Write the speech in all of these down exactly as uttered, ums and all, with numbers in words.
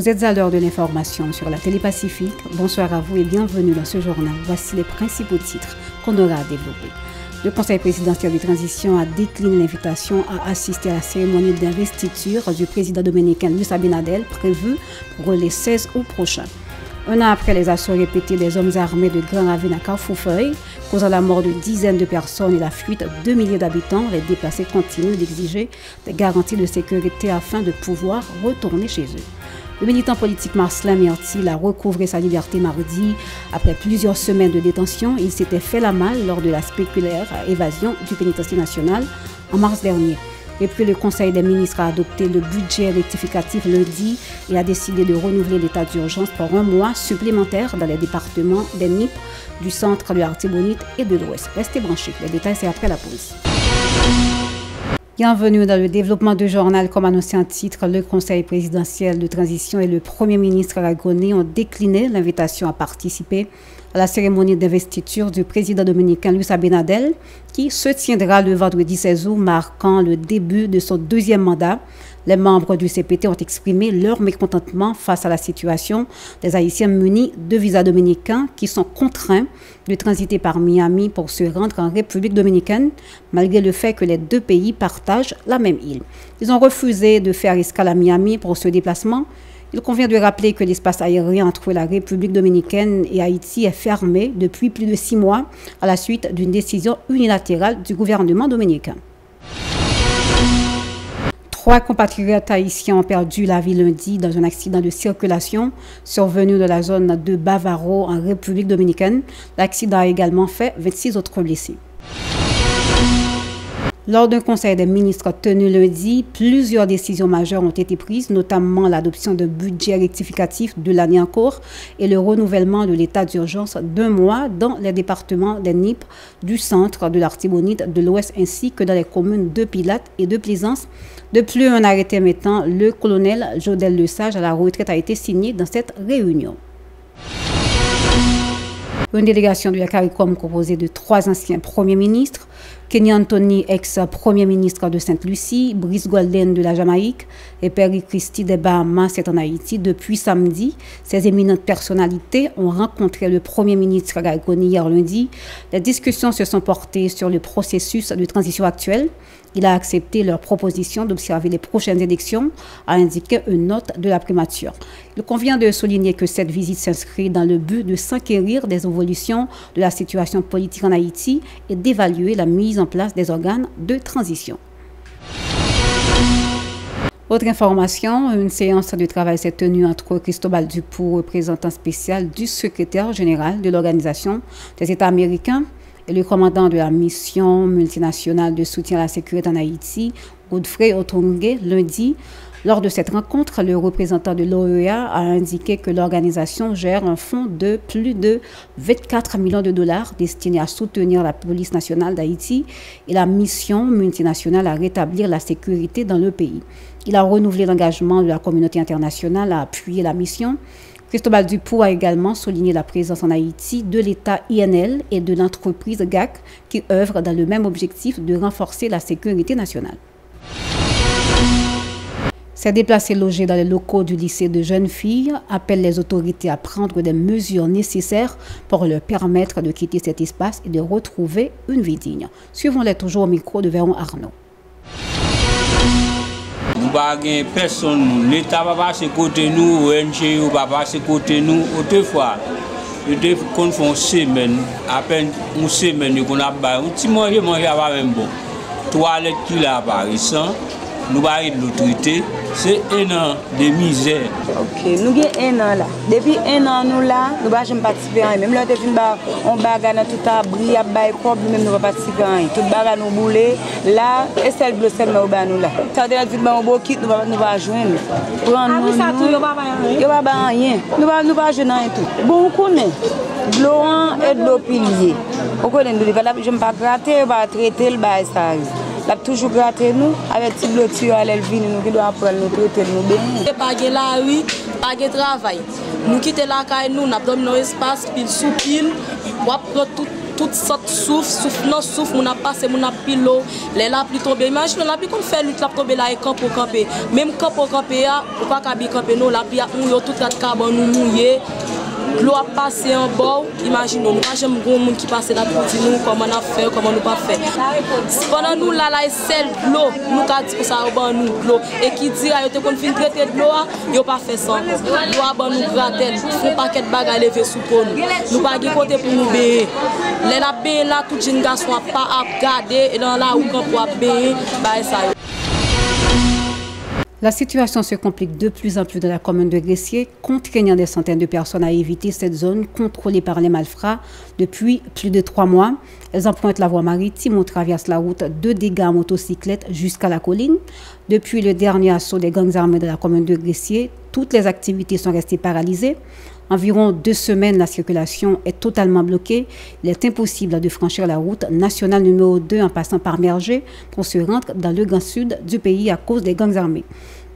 Vous êtes à l'heure de l'information sur la Télé-Pacifique. Bonsoir à vous et bienvenue dans ce journal. Voici les principaux titres qu'on aura à développer. Le Conseil présidentiel de transition a décliné l'invitation à assister à la cérémonie d'investiture du président dominicain Luis Abinader prévue pour les seize août prochain. Un an après les assauts répétés des hommes armés de Grand Ravine à Carrefour-Feuilles, causant la mort de dizaines de personnes et la fuite de milliers d'habitants, les déplacés continuent d'exiger des garanties de sécurité afin de pouvoir retourner chez eux. Le militant politique Marcelin Myrtil a recouvré sa liberté mardi. Après plusieurs semaines de détention, il s'était fait la malle lors de la spéculaire évasion du pénitencier national en mars dernier. Et puis le Conseil des ministres a adopté le budget rectificatif lundi et a décidé de renouveler l'état d'urgence pour un mois supplémentaire dans les départements des Nippes, du centre, de l'Artibonite et de l'Ouest. Restez branchés, les détails c'est après la pause. Bienvenue dans le développement du journal. Comme annoncé en titre, le Conseil présidentiel de transition et le Premier ministre aragonais ont décliné l'invitation à participer à la cérémonie d'investiture du président dominicain Luis Abinader, qui se tiendra le vendredi seize août, marquant le début de son deuxième mandat. Les membres du C P T ont exprimé leur mécontentement face à la situation des Haïtiens munis de visas dominicains qui sont contraints de transiter par Miami pour se rendre en République dominicaine, malgré le fait que les deux pays partagent la même île. Ils ont refusé de faire escale à Miami pour ce déplacement. Il convient de rappeler que l'espace aérien entre la République dominicaine et Haïti est fermé depuis plus de six mois à la suite d'une décision unilatérale du gouvernement dominicain. Trois compatriotes haïtiens ont perdu la vie lundi dans un accident de circulation survenu dans la zone de Bavaro en République dominicaine. L'accident a également fait vingt-six autres blessés. Lors d'un conseil des ministres tenu lundi, plusieurs décisions majeures ont été prises, notamment l'adoption d'un budget rectificatif de l'année en cours et le renouvellement de l'état d'urgence d'un mois dans les départements des Nippes, du centre, de l'Artibonite, de l'Ouest ainsi que dans les communes de Pilate et de Plaisance. De plus, un arrêté mettant le colonel Jodel LeSage à la retraite a été signé dans cette réunion. Une délégation de la CARICOM composée de trois anciens premiers ministres, Kenny Anthony, ex-premier ministre de Sainte-Lucie, Brice Golden de la Jamaïque et Perry Christie des Bahamas, c'est en Haïti. Depuis samedi, ces éminentes personnalités ont rencontré le premier ministre Garry Conille hier lundi. Les discussions se sont portées sur le processus de transition actuel. Il a accepté leur proposition d'observer les prochaines élections, a indiqué une note de la primature. Il convient de souligner que cette visite s'inscrit dans le but de s'enquérir des évolutions de la situation politique en Haïti et d'évaluer la mise en place des organes de transition. Autre information, une séance de travail s'est tenue entre Christophe Dupont, représentant spécial du secrétaire général de l'Organisation des États américains, et le commandant de la mission multinationale de soutien à la sécurité en Haïti, Godfrey Otungue, lundi. Lors de cette rencontre, le représentant de l'O E A a indiqué que l'organisation gère un fonds de plus de vingt-quatre millions de dollars destiné à soutenir la police nationale d'Haïti et la mission multinationale à rétablir la sécurité dans le pays. Il a renouvelé l'engagement de la communauté internationale à appuyer la mission. Christophe Dupont a également souligné la présence en Haïti de l'État I N L et de l'entreprise G A C qui œuvrent dans le même objectif de renforcer la sécurité nationale. Ces déplacés logés dans les locaux du lycée de jeunes filles appellent les autorités à prendre des mesures nécessaires pour leur permettre de quitter cet espace et de retrouver une vie digne. Suivons-les toujours au micro de Véron Arnaud. Personne, l'État va passer côté nous, O N G va passer côté nous. Autrefois, je devais qu'on fait une semaine, à peine une semaine qu'on a pas. On s'y mange, mange à même bon. Toilette qui là apparaissent, nous parlons de l'autorité. C'est un an de misère. Ok, nous avons un an là. Depuis un an nous là, nous pas jamais participer à rien. Même là, on bagarre dans tout abri, à bail propre, même nous pas participer à rien. Tout bagarre nous bouler là, et celle bleu celle là nous là. Ça veut dire que nous bon kit, nous pas nous pas joindre. Prendre nous. Ah oui, ça tout, pas rien. Yo pas ba rien. Nous pas nous pas joindre tout. Bon, on connaît. Gloan et de pilier. On connaît nous, je me pas gratter, pas traiter le bail ça. Il a toujours gratté nous, avec des blotures à l'Elvine, nous devons apprendre à nous traiter, nous bénir. Pas de la rue, pas de travail. Nous quittons la caille, nous avons dans l'espace, pile sous pile, nous avons tout. toutes sortes souffle, souffle, non souffle, on a passé, on a pilo, les la pluie tombe. Imaginez, la pluie qu'on fait lutte, la tombe là et camp pour camper. Même camp pour camper, on ne peut pas camper, non, la pluie a mouillé, tout le carbone nous mouillé. L'eau a passé en bord, imaginez, moi j'aime beaucoup les gens qui passent là pour dire nous comment on a fait, comment on n'a pas fait. Pendant nous, là, la seule l'eau, nous avons dit que ça a nous l'eau. Et qui dit qu'on finit de traiter de l'eau, ils n'ont pas fait ça. L'eau a nous gratté, un paquet de bagages levés sous pour nous. Nous n'avons pas côté pour nous baigner. Les la baigner là, tout les garçons n'ont pas à garder et dans la où on peut baigner, ça. La situation se complique de plus en plus dans la commune de Gressier, contraignant des centaines de personnes à éviter cette zone contrôlée par les malfrats depuis plus de trois mois. Elles empruntent la voie maritime où traverse la route de dégâts à motocyclette jusqu'à la colline. Depuis le dernier assaut des gangs armés de la commune de Gressier, toutes les activités sont restées paralysées. Environ deux semaines, la circulation est totalement bloquée. Il est impossible de franchir la route nationale numéro deux en passant par Merger pour se rendre dans le Grand Sud du pays à cause des gangs armés.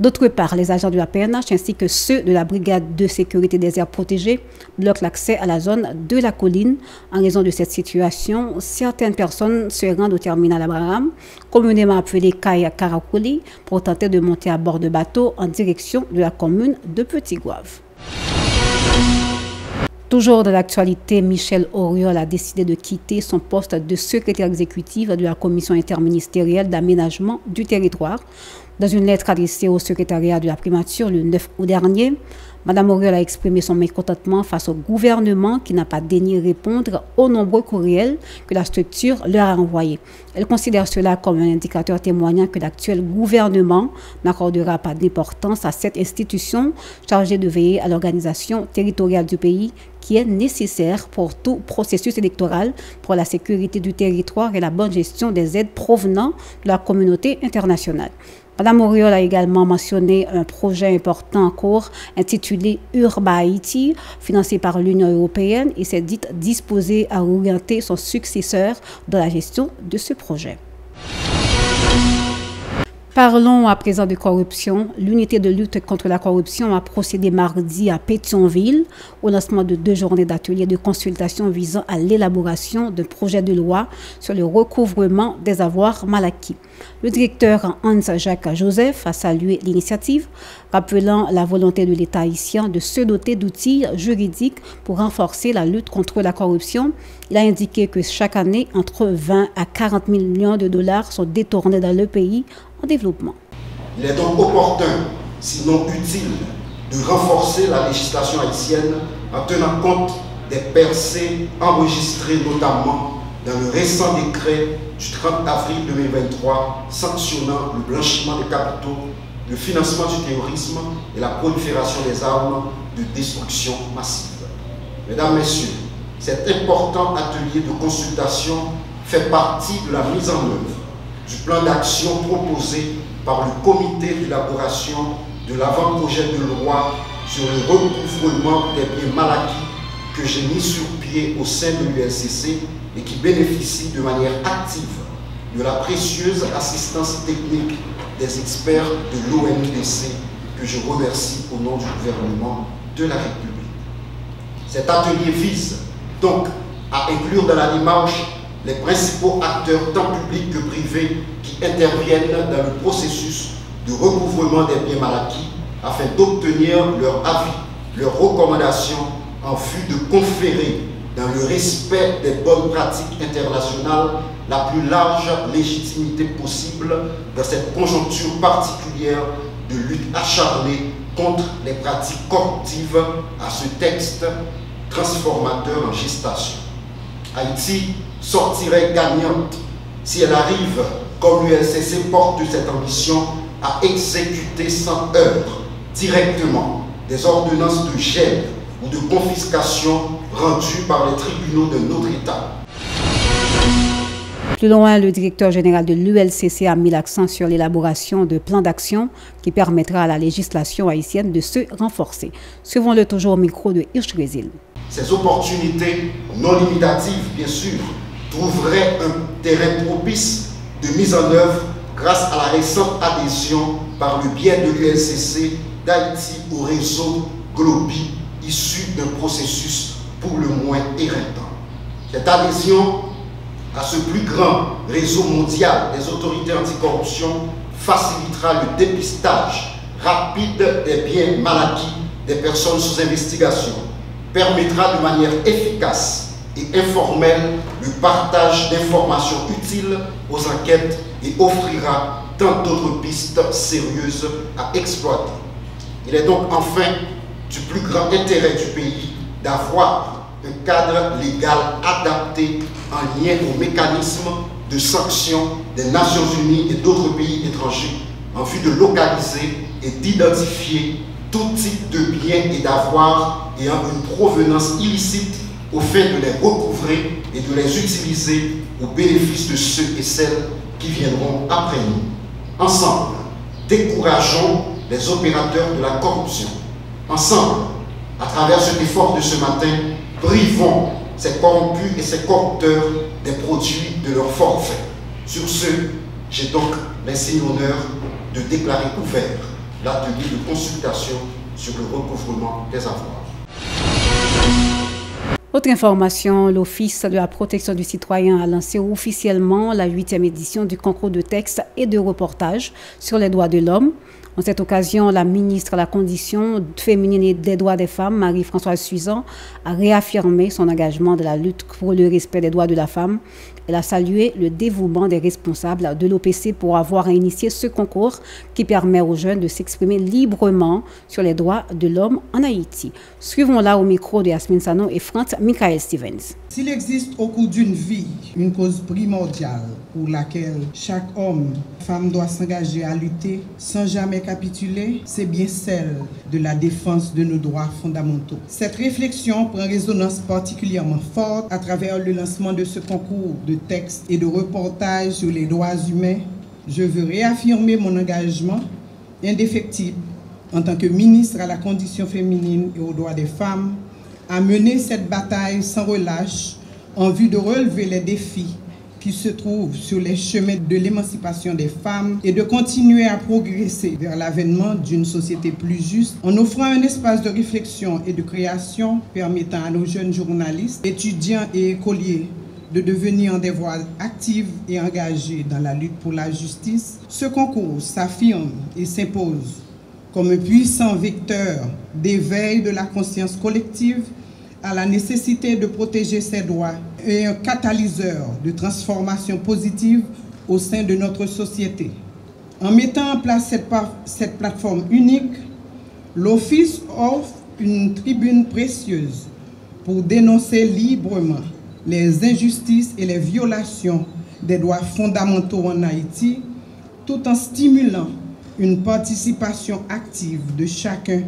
D'autre part, les agents de la P N H ainsi que ceux de la Brigade de sécurité des aires protégées bloquent l'accès à la zone de la colline. En raison de cette situation, certaines personnes se rendent au terminal Abraham, communément appelé Kaya Karakoli, pour tenter de monter à bord de bateau en direction de la commune de Petit-Gouave. Toujours dans l'actualité, Michèle Oriol a décidé de quitter son poste de secrétaire exécutive de la Commission interministérielle d'aménagement du territoire. Dans une lettre adressée au secrétariat de la primature le neuf août dernier, Mme Aurel a exprimé son mécontentement face au gouvernement qui n'a pas daigné répondre aux nombreux courriels que la structure leur a envoyés. Elle considère cela comme un indicateur témoignant que l'actuel gouvernement n'accordera pas d'importance à cette institution chargée de veiller à l'organisation territoriale du pays qui est nécessaire pour tout processus électoral, pour la sécurité du territoire et la bonne gestion des aides provenant de la communauté internationale. Mme Aurel a également mentionné un projet important en cours intitulé Urba Haiti, financé par l'Union européenne, et s'est dite disposée à orienter son successeur dans la gestion de ce projet. Parlons à présent de corruption. L'unité de lutte contre la corruption a procédé mardi à Pétionville au lancement de deux journées d'ateliers de consultation visant à l'élaboration d'un projet de loi sur le recouvrement des avoirs mal acquis. Le directeur Hans-Jacques Joseph a salué l'initiative, rappelant la volonté de l'État haïtien de se doter d'outils juridiques pour renforcer la lutte contre la corruption. Il a indiqué que chaque année, entre vingt à quarante millions de dollars sont détournés dans le pays en développement. Il est donc opportun, sinon utile, de renforcer la législation haïtienne en tenant compte des percées enregistrées notamment dans le récent décret du trente avril deux mille vingt-trois sanctionnant le blanchiment des capitaux, le financement du terrorisme et la prolifération des armes de destruction massive. Mesdames, Messieurs, cet important atelier de consultation fait partie de la mise en œuvre du plan d'action proposé par le comité d'élaboration de l'avant-projet de loi sur le recouvrement des biens mal acquis que j'ai mis sur pied au sein de l'U S C C et qui bénéficie de manière active de la précieuse assistance technique des experts de l'O M D C que je remercie au nom du gouvernement de la République. Cet atelier vise donc à inclure dans la démarche les principaux acteurs tant publics que privés qui interviennent dans le processus de recouvrement des biens mal acquis afin d'obtenir leur avis, leurs recommandations en vue de conférer, dans le respect des bonnes pratiques internationales, la plus large légitimité possible dans cette conjoncture particulière de lutte acharnée contre les pratiques corruptives à ce texte transformateur en gestation. Haïti sortirait gagnante si elle arrive, comme l'U L C C porte cette ambition, à exécuter sans heurts directement des ordonnances de gel ou de confiscation rendues par les tribunaux de notre État. Plus loin, le directeur général de l'U L C C a mis l'accent sur l'élaboration de plans d'action qui permettra à la législation haïtienne de se renforcer. Suivons-le toujours au micro de Hirsch Grésil. Ces opportunités non limitatives, bien sûr, trouveraient un terrain propice de mise en œuvre grâce à la récente adhésion par le biais de l'U L C C d'Haïti au réseau Globi, issu d'un processus pour le moins éreintant. Cette adhésion à ce plus grand réseau mondial des autorités anticorruption facilitera le dépistage rapide des biens mal acquis des personnes sous investigation, permettra de manière efficace et informelle le partage d'informations utiles aux enquêtes et offrira tant d'autres pistes sérieuses à exploiter. Il est donc enfin du plus grand intérêt du pays d'avoir un cadre légal adapté en lien aux mécanismes de sanctions des Nations Unies et d'autres pays étrangers en vue de localiser et d'identifier tout type de biens et d'avoirs ayant une provenance illicite au fait de les recouvrer et de les utiliser au bénéfice de ceux et celles qui viendront après nous. Ensemble, décourageons les opérateurs de la corruption. Ensemble, à travers cet effort de ce matin, privons ces corrompus et ces corrupteurs des produits de leur forfait. Sur ce, j'ai donc l'insigne honneur de déclarer ouvert l'atelier de consultation sur le recouvrement des avoirs. Autre information, l'Office de la protection du citoyen a lancé officiellement la huitième édition du concours de textes et de reportages sur les droits de l'homme. En cette occasion, la ministre de la Condition féminine et des droits des femmes, Marie-Françoise Suizan, a réaffirmé son engagement de la lutte pour le respect des droits de la femme. Elle a salué le dévouement des responsables de l'O P C pour avoir initié ce concours qui permet aux jeunes de s'exprimer librement sur les droits de l'homme en Haïti. Suivons-la au micro de Yasmine Sano et Franck Michael Stevens. S'il existe au cours d'une vie une cause primordiale pour laquelle chaque homme, femme doit s'engager à lutter sans jamais capituler, c'est bien celle de la défense de nos droits fondamentaux. Cette réflexion prend résonance particulièrement forte à travers le lancement de ce concours de textes et de reportages sur les droits humains. Je veux réaffirmer mon engagement indéfectible en tant que ministre à la Condition féminine et aux droits des femmes à mener cette bataille sans relâche en vue de relever les défis qui se trouvent sur les chemins de l'émancipation des femmes et de continuer à progresser vers l'avènement d'une société plus juste en offrant un espace de réflexion et de création permettant à nos jeunes journalistes, étudiants et écoliers de devenir des voix actives et engagées dans la lutte pour la justice. Ce concours s'affirme et s'impose comme un puissant vecteur d'éveil de la conscience collective à la nécessité de protéger ses droits et un catalyseur de transformation positive au sein de notre société. En mettant en place cette, cette plateforme unique, l'Office offre une tribune précieuse pour dénoncer librement les injustices et les violations des droits fondamentaux en Haïti, tout en stimulant une participation active de chacun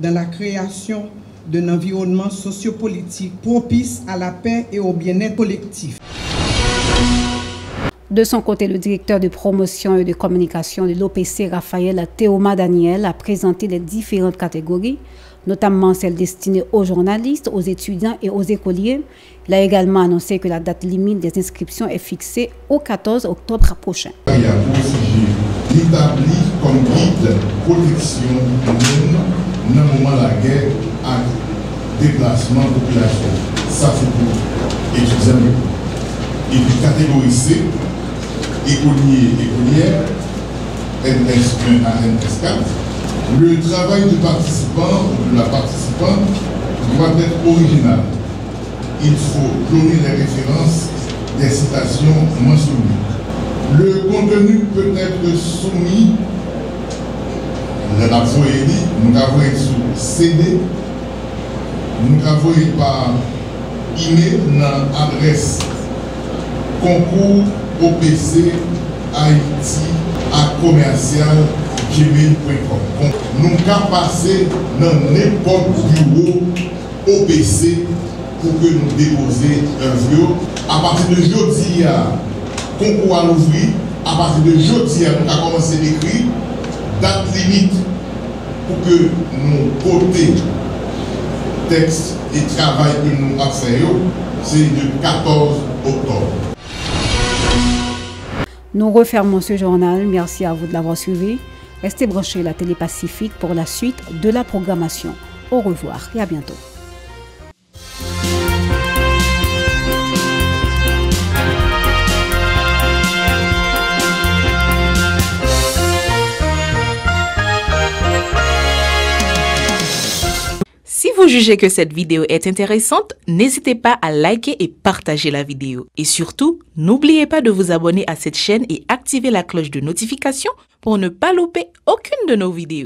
dans la création d'un environnement sociopolitique propice à la paix et au bien-être collectif. De son côté, le directeur de promotion et de communication de l'O P C, Raphaël Théoma Daniel, a présenté les différentes catégories, notamment celles destinées aux journalistes, aux étudiants et aux écoliers. Il a également annoncé que la date limite des inscriptions est fixée au quatorze octobre prochain. Il y a un sujet établi comme guide protection humaine dans le moment de la guerre à déplacement de population. Ça c'est pour étudiants. Et puis catégorie C, écoliers et écolières, N S un à N S quatre. Le travail du participant ou de la participante doit être original. Il faut donner les références des citations mentionnées. Le contenu peut être soumis de la voyérie, nous avons été sur C D, nous avons été par email dans l'adresse concours O P C Haïti à commercial gmail point com. Nous avons passé dans n'importe bureau O P C pour que nous déposions un vieux. À partir de jeudi, concours à l'ouvrir, à partir de jeudi, nous avons commencé l'écrit. Date limite pour que nous côté texte et travail que nous avons fait, c'est le quatorze octobre. Nous refermons ce journal. Merci à vous de l'avoir suivi. Restez branchés à la Télé Pacifique pour la suite de la programmation. Au revoir et à bientôt. vous jugez que cette vidéo est intéressante, n'hésitez pas à liker et partager la vidéo. Et surtout, n'oubliez pas de vous abonner à cette chaîne et activer la cloche de notification pour ne pas louper aucune de nos vidéos.